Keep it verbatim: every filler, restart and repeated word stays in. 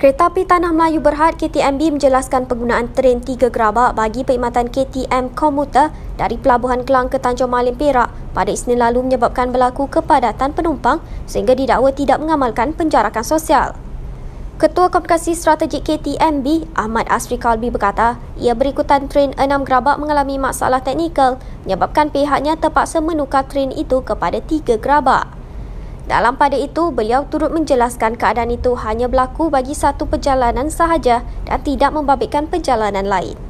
Keretapi Tanah Melayu Berhad K T M B menjelaskan penggunaan tren tiga gerabak bagi perkhidmatan K T M Komuter dari Pelabuhan Klang ke Tanjung Malim, Perak pada Isnin lalu menyebabkan berlaku kepadatan penumpang sehingga didakwa tidak mengamalkan penjarakan sosial. Ketua Komunikasi Strategik K T M B, Ahmad Asri Khalbi berkata, ia berikutan tren enam gerabak mengalami masalah teknikal menyebabkan pihaknya terpaksa menukar tren itu kepada tiga gerabak. Dalam pada itu, beliau turut menjelaskan keadaan itu hanya berlaku bagi satu perjalanan sahaja dan tidak membabitkan perjalanan lain.